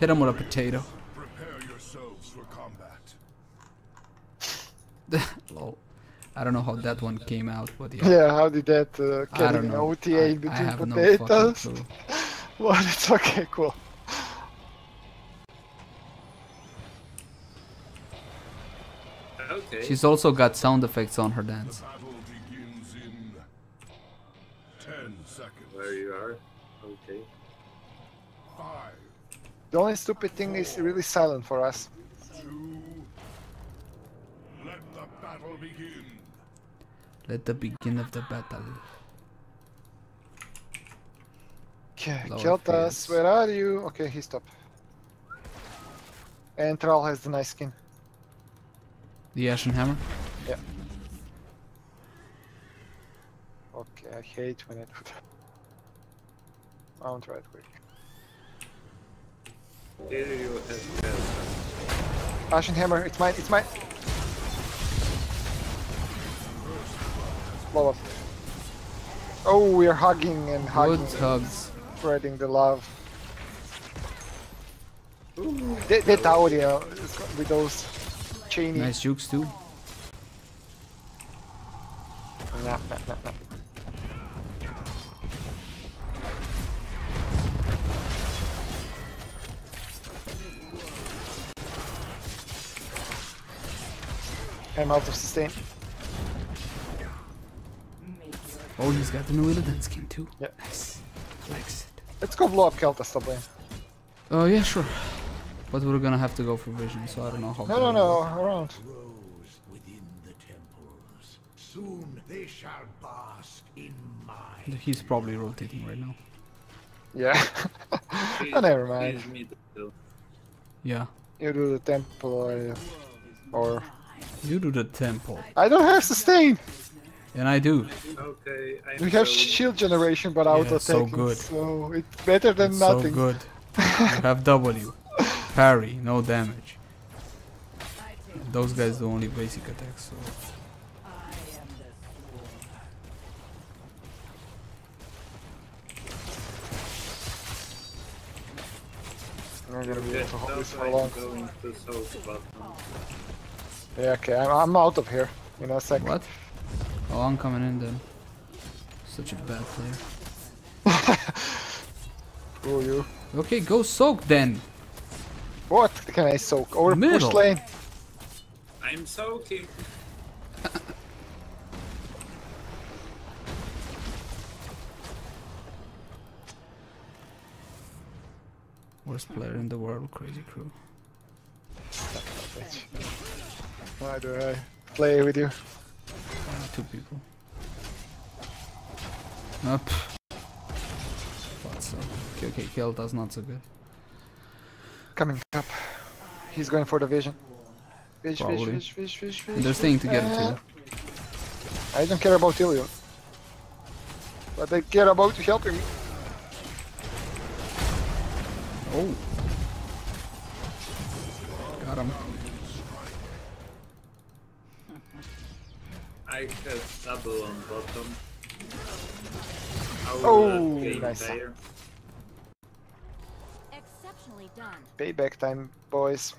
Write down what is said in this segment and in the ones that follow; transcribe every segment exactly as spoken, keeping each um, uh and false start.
Hit him with a potato. Prepare yourselves for combat. Lol. I don't know how that one came out, but yeah. Yeah, how did that uh, get an O T A I, between I have potatoes? No fucking clue. Well, it's okay, cool. Okay. She's also got sound effects on her dance. The battle begins in ten seconds. There you are. Okay. Five. The only stupid thing is really silent for us. Two. Let the battle begin. Let the begin of the battle. Okay, Kel'Thas, where are you? Okay, he stopped. And Thrall has the nice skin. The Ashenhammer? Yeah. Okay, I hate when I do that. Mount right quick. Ashenhammer, it's mine, it's mine! Blow up. Oh, we are hugging and hugging. Good hugs. Spreading the love. Ooh, that, that audio with those chainy. Nice jukes too. Nah, nah, nah, nah. I'm out of sustain. Oh, he's got the new Illidan skin too. Yeah. Nice. Nice. Let's go blow up Kel'Thas top lane. Oh, yeah, sure. But we're gonna have to go for vision, so I don't know how. No, no, no, no, around. Rose within the temples. Soon they shall bask in mine. He's probably rotating right now. Yeah. Oh, never mind. Yeah. You do the temple or, or. You do the temple. I don't have sustain. And I do. Okay, I we have shield generation, but auto yeah, attacking, so good. So it's better than it's nothing. So good. You have W, parry, no damage. Those guys do only basic attacks. So. I'm gonna be able to this for long. Yeah, okay, I'm, I'm out of here in a second. What? Oh, I'm coming in then. Such a bad player. Screw you. Okay, go soak then. What can I soak? Over middle. Push lane. I'm soaking. Worst player in the world, crazy crew. Why do I play with you? Two people. Up. What's up? Okay, okay, Kel'Thas not so good. Coming up. He's going for the vision. Fish, fish, fish, fish, fish, fish. They're staying together uh, too. I don't care about Illidan. But I care about helping me. Oh. Got him. I have double on bottom. Our oh, nice. Player. Exceptionally done. Payback time, boys.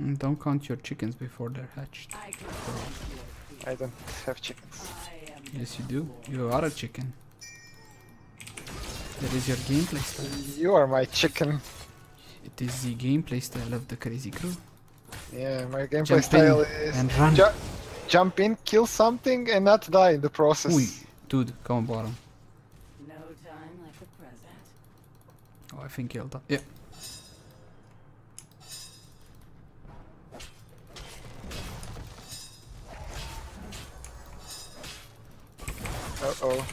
Mm, don't count your chickens before they're hatched. I, I don't have chickens. Yes, you do. You are a chicken. That is your gameplay style. You are my chicken. It is the gameplay style of the crazy crew. Yeah, my gameplay Jump style is. And run. Ju Jump in, kill something, and not die in the process. Uy. Dude, come on bottom. No time like the present. Oh, I think he'll die. Yeah. Uh oh.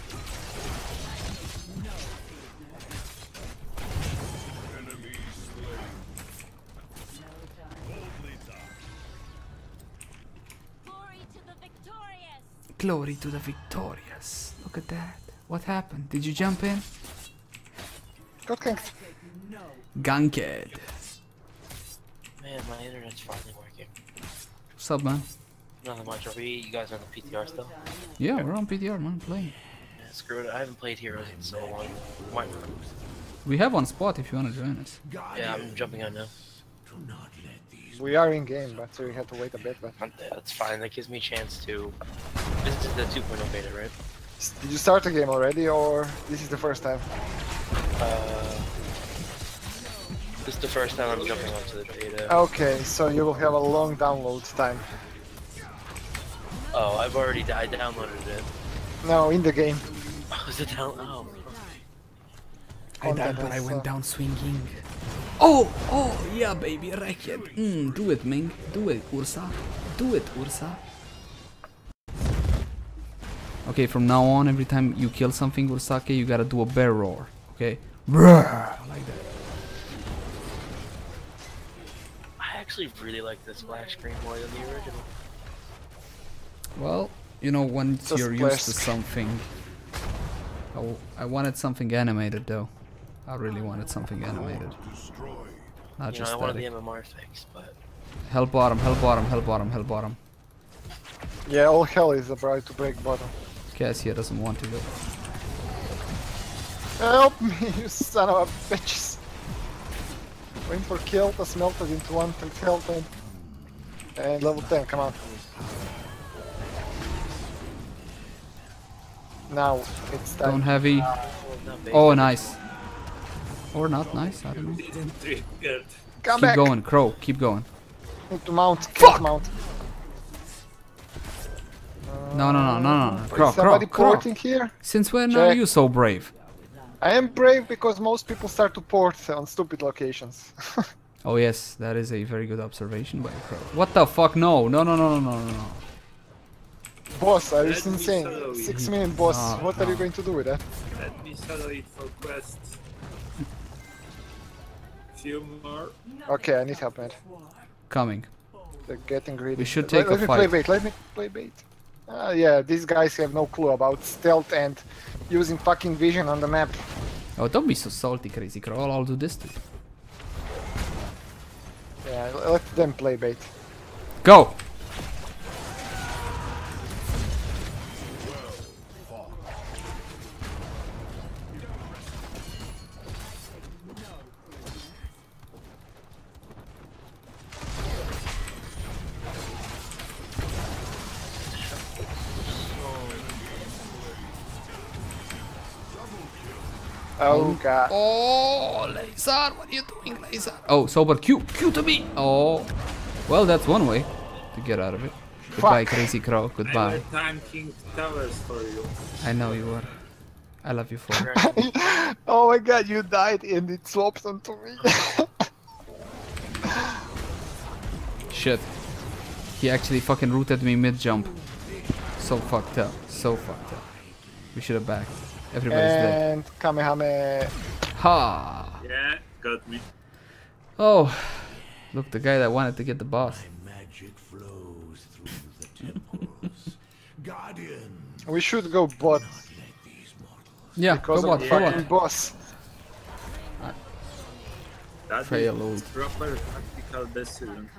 Glory to the victorious. Look at that. What happened? Did you jump in? Got ganked. Ganked. Man, my internet's finally working. What's up, man? Nothing much. Are we, you guys on the P T R still? Yeah, we're on P T R, man. Playing. Yeah, screw it. I haven't played Heroes in so long. Why? We have one spot if you want to join us. Yeah, I'm jumping on now. We are in game, but so we have to wait a bit. But that's fine. That gives me a chance to. This is the two point oh beta, right? Did you start the game already, or this is the first time? Uh, this is the first time I'm jumping onto the beta. Okay, so you will have a long download time. Oh, I've already I downloaded it. No, in the game. Oh, is it down? Oh. I died, but I went down swinging. Oh, oh, yeah, baby, racket. Mm, do it, Ming. Do it, Ursa. Do it, Ursa. Okay, from now on, every time you kill something, Ursake, you gotta do a bear roar. Okay? Brrrr! Like that. I actually really like the splash screen more than the original. Well, you know, once you're used to something. Oh, I wanted something animated, though. I really wanted something animated. Not just that. I wanted the M M R things, but. Hell bottom, hell bottom, hell bottom, hell bottom. Yeah, all hell is about to break bottom. Cassia doesn't want to go. Help me, you son of a bitches! Went for Kel'Thas, melted into one hell ten. And level ten, come on. Now it's time. Don't heavy. Oh, nice. Or not nice, I don't know. Come keep back. going, Crow, keep going. Need to mount, Fuck. mount. No, no, no, no, no, no. Crow, is somebody Crow, porting Crow. here? Since when Check. are you so brave? I am brave because most people start to port on stupid locations. Oh yes, that is a very good observation by Crow. What the fuck? No, no, no, no, no, no, no. Boss, are you insane? So Six minute boss, no, what no. are you going to do with that? Let me shadow it for quests. More. Okay, I need help, man. Coming. They're getting greedy. We should take let, a let fight. Let me play bait, let me play bait. Ah, uh, yeah, these guys have no clue about stealth and using fucking vision on the map. Oh, don't be so salty, crazy Crawl, I'll do this too. Yeah, let them play bait. Go! Oh god. Oh, Laser, what are you doing, Laser? Oh, sober Q. Q to me. Oh. Well, that's one way to get out of it. Fuck. Goodbye, Crazy Crow. Goodbye. I time king towers for you. I know you are. I love you for it. Oh my god, you died and it swaps onto me. Shit. He actually fucking rooted me mid-jump. So fucked up. So fucked up. We should have backed. Everybody's and dead. Kamehameha. Ha! Yeah, got me. Oh, look, the guy that wanted to get the boss. Magic flows through the temples. Guardian. We should go bot. Yeah, because go bot. Go yeah. boss. That is proper tactical decision.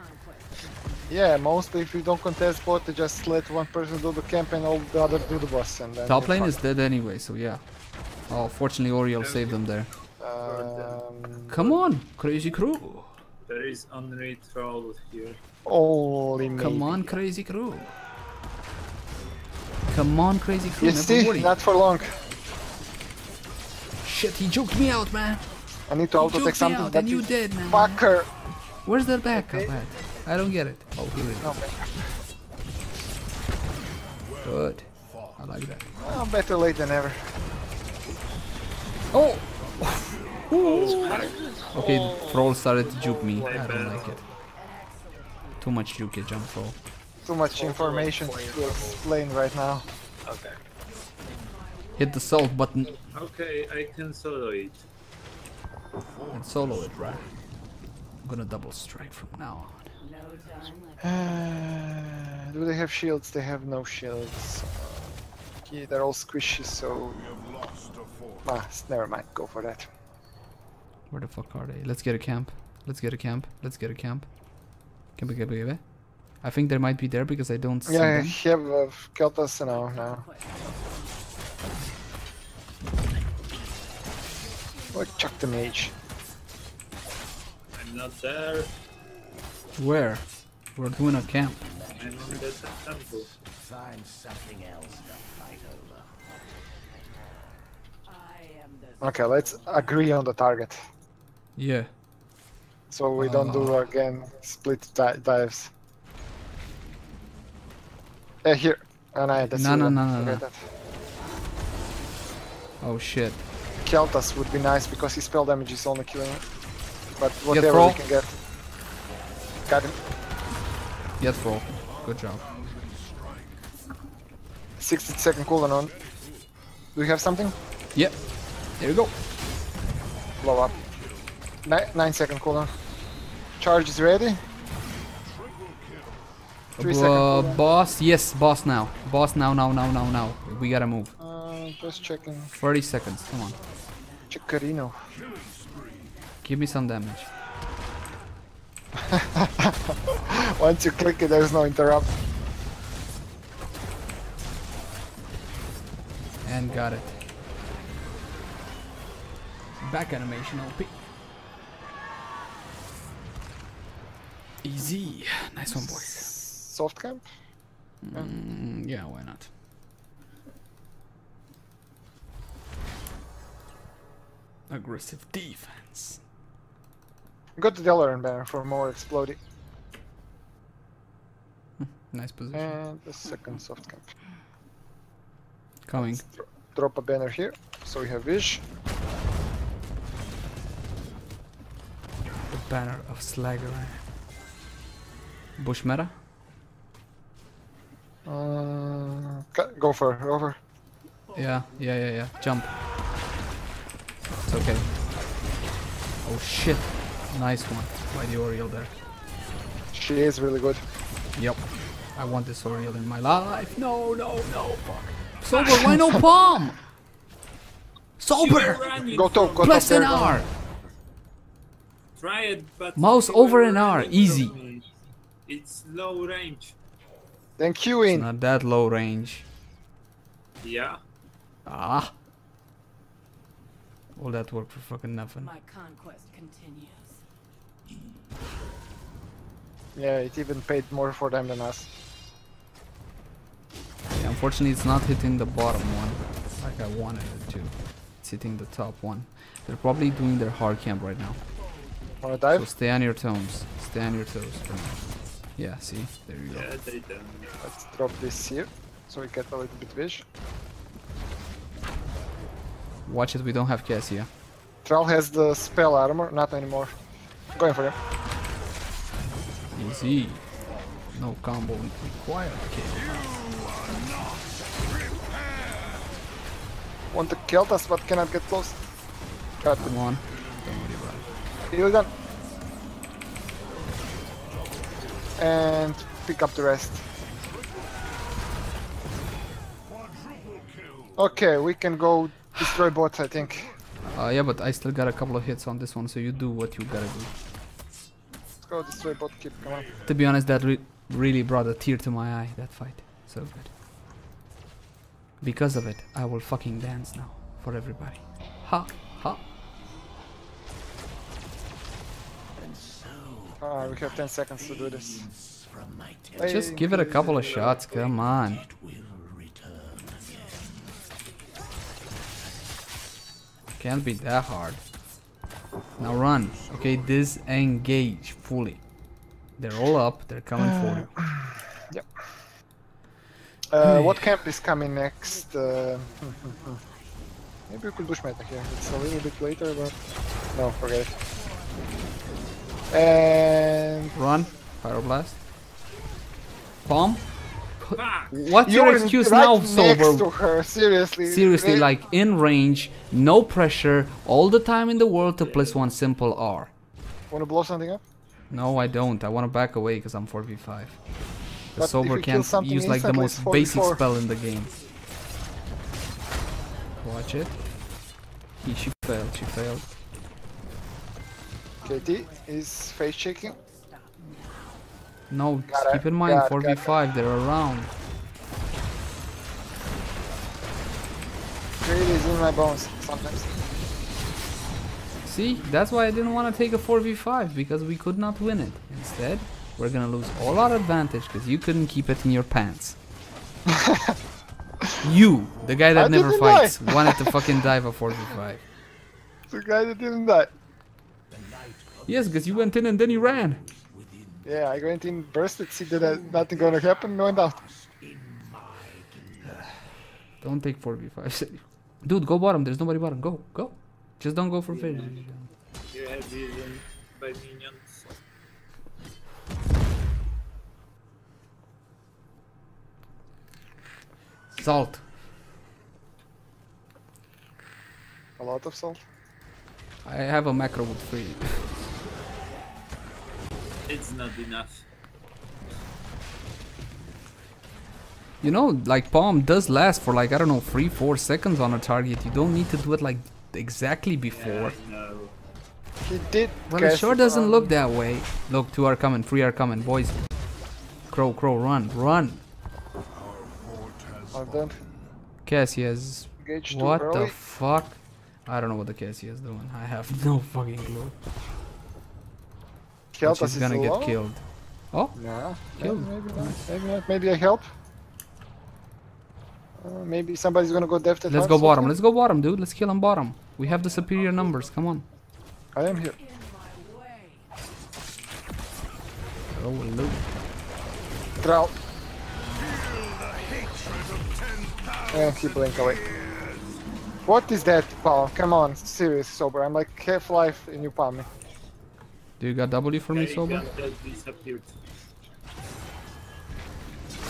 Yeah, mostly if you don't contest bot, they just let one person do the camp and all the other do the boss. And then top lane is dead anyway, so yeah. Oh, fortunately Oriole saved them there. Um, Come on, Crazy Crew. There is unread Thrall here. Holy Come on, Crazy Crew. Come on, Crazy Crew. You see, not for long. Shit, he joked me out, man. I need to auto-tech something out, that and you did, man. Fucker. Where's the backup okay. at? I don't get it. Oh, here it is. Okay. Good. I like that. Oh, better late than ever. Oh! Okay, Thrall started to juke me. I don't like it. Too much juke jump Thrall. Too much information to explain right now. Okay. Hit the solo button. Okay, I can solo it. And solo it, right? I'm gonna double strike from now on. Uh, do they have shields? They have no shields. Okay, they're all squishy, so. Ah, never mind. Go for that. Where the fuck are they? Let's get a camp. Let's get a camp. Let's get a camp. Camp, camp, camp. I think they might be there because I don't see yeah, them. Yeah, I have uh, Kel'Thas now. now. Or chuck the mage. I'm not there. Where? We're doing a camp. I'm on the temple. Find something else to fight over. I am the okay, let's agree on the target. Yeah. So we uh, don't do again split di dives. Uh, here. Oh, no, that's no, no, no, no, no. That. Oh shit. Kel'Thas would be nice because his spell damage is only killing it. But whatever we can get. Got him. Get Thrall. Good job. sixty second cooldown on. Do you have something? Yep. There you go. Blow up. Nine, nine second cooldown. Charge is ready. Three uh, second boss, yes, boss now. Boss now, now, now, now, now. We gotta move. Uh, just checking. thirty seconds, come on. Chicarino. Give me some damage. Once you click it, there's no interrupt. And got it. Back animation O P. Easy. Nice one, boy. Soft camp? Mm, yeah, why not? Aggressive defense. Go to the Alleran Banner for more exploding. Nice position. And the second soft camp. Coming. Let's drop a banner here, so we have Vish. The banner of Slaggeran. Bush meta? Uh, go for it, go for it. Yeah, yeah, yeah, yeah. Jump. It's okay. Oh shit. Nice one by the Oriole there. She is really good. Yep. I want this Oriole in my life. No, no, no. Fuck. Sober, why no bomb? Sober! Go top, go Plus top an R. Try it, but mouse over an R. Easy. It's low range. Then Q in. It's not that low range. Yeah. Ah. All that work for fucking nothing. My conquest continues. Yeah, it even paid more for them than us. Yeah, unfortunately, it's not hitting the bottom one like I wanted it to. It's hitting the top one. They're probably doing their hard camp right now. Wanna dive? So stay on your toes. Stay on your toes. Yeah, see? There you go. Yeah, they done. Let's drop this here, so we get a little bit wish. Watch it, we don't have Cassia. Thrall has the spell armor, not anymore. Going for him. Easy. No combo required, kid. Want to kill us, but cannot get close. Got him on. Don't worry about it. Illidan. And pick up the rest. Okay, we can go destroy bots, I think. Uh, yeah, but I still got a couple of hits on this one, so you do what you gotta do. Let's go destroy bot keep, come on. To be honest, that re really brought a tear to my eye, that fight. So good. Because of it, I will fucking dance now, for everybody. Ha, ha. Ah, we have ten seconds to do this. Just give it a couple of shots, come on. Can't be that hard. Now run. Okay, disengage fully. They're all up. They're coming uh, for you. Yep. Uh, hey. What camp is coming next? Uh, maybe we could push meta here. It's a little bit later, but no, forget it. And run. Pyroblast. Palm. What's You're your excuse right now, Sober? Seriously, Seriously right? Like in range, no pressure, all the time in the world to place one simple R. Wanna blow something up? No, I don't. I wanna back away because I'm four v five. The but Sober can't use like the most basic spell in the game. Watch it. He, she failed, she failed. K T is face shaking. No, got keep it, in mind, four v five, they're around. Greed is in my bones sometimes. See, that's why I didn't want to take a four v five, because we could not win it. Instead, we're gonna lose all our advantage because you couldn't keep it in your pants. You, the guy that I never fights, wanted to fucking die for four v five. The guy that didn't die. Yes, because you went in and then you ran. Yeah, I went in, bursted, see that nothing gonna happen, went out. Don't take four v five. Dude, go bottom. There's nobody bottom. Go, go. Just don't go for finish. You have vision by minions. Salt. A lot of salt? I have a macro with three. It's not enough. You know, like, palm does last for like, I don't know, three four seconds on a target. You don't need to do it like exactly before. Yeah, no. He did. Well, it sure doesn't um, look that way. Look, two are coming, three are coming, boys. Crow, crow, run, run. I'm done. Cassia is... What early. The fuck? I don't know what the Cassia is doing. I have no fucking clue. Kel'Thas is gonna get low? Killed. Oh? Yeah. Killed. Maybe not. Maybe not. Maybe I help. Uh, maybe somebody's gonna go deft at Let's go bottom. Let's go bottom, dude. Let's kill on bottom. We have the superior numbers. Come on. I am here. Oh, hello. Thrall. And he blinked away. What is that, pal? Come on. Serious, sober. I'm like half life and you palm me. Do you got W for me, sober?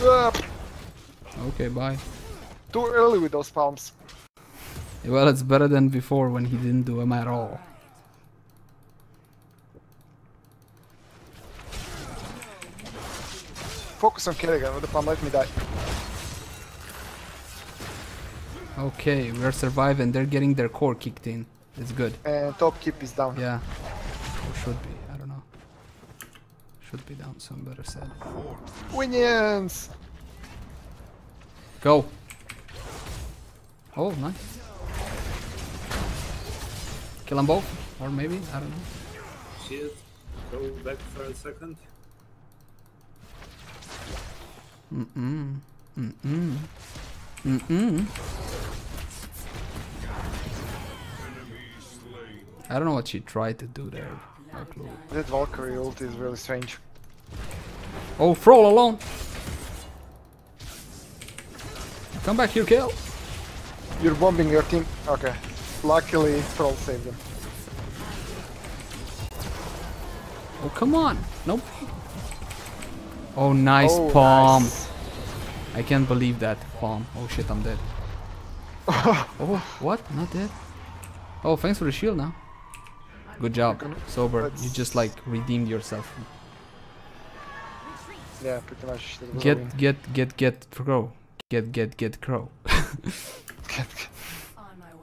Uh, okay, bye. Too early with those palms. Well, it's better than before when he didn't do them at all. Focus on Kerrigan with the palm, let me die. Okay, we're surviving, they're getting their core kicked in. It's good. And top keep is down. Yeah. Or should be, I don't know. Should be down, some better said. Winions! Go! Oh, nice. Kill them both, or maybe, I don't know. Shield, go back for a second. Mm-mm. Mm-mm. Mm-mm. I don't know what she tried to do there. No clue. That Valkyrie ult is really strange. Oh, Thrall alone! Come back here, Kel! You're bombing your team. Okay. Luckily, Thrall saved them. Oh, come on! Nope. Oh, nice oh, palm. Nice. I can't believe that palm. Oh shit, I'm dead. Oh, what? Not dead? Oh, thanks for the shield now. Good job, sober. Let's you just like redeemed yourself. Yeah, pretty much. Get, get, get, get, crow. Get, get, get, crow.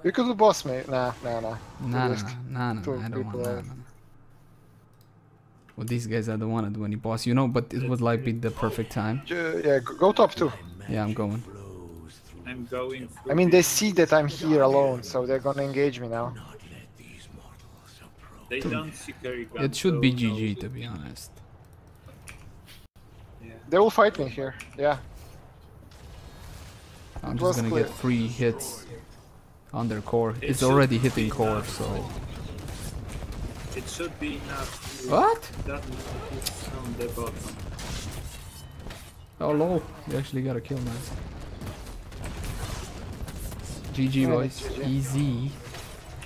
You could do boss, mate. Nah, nah, nah. Nah, nah, nah, nah, nah. I don't want that. Nah, nah. Well, these guys, I don't want to do any boss, you know, but it would like be the perfect time. Uh, yeah, go top too. Yeah, I'm going. I'm going. I mean, they see that I'm here alone, so they're gonna engage me now. They don't see carry guns, it should be so G G, no. To be honest. Yeah. They will fight me here, yeah. I'm just gonna clear. Get three hits on their core. It it's already hitting core, enough. So... It should be enough. What? On the bottom. Oh, lol. They actually got a kill, man. G G, boys. G G. Easy.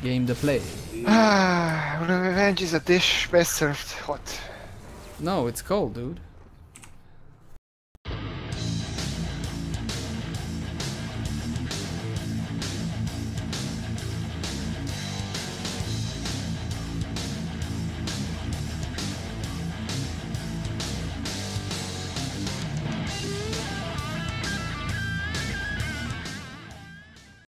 Game to play. Ah, revenge is a dish best served hot. No, it's cold, dude.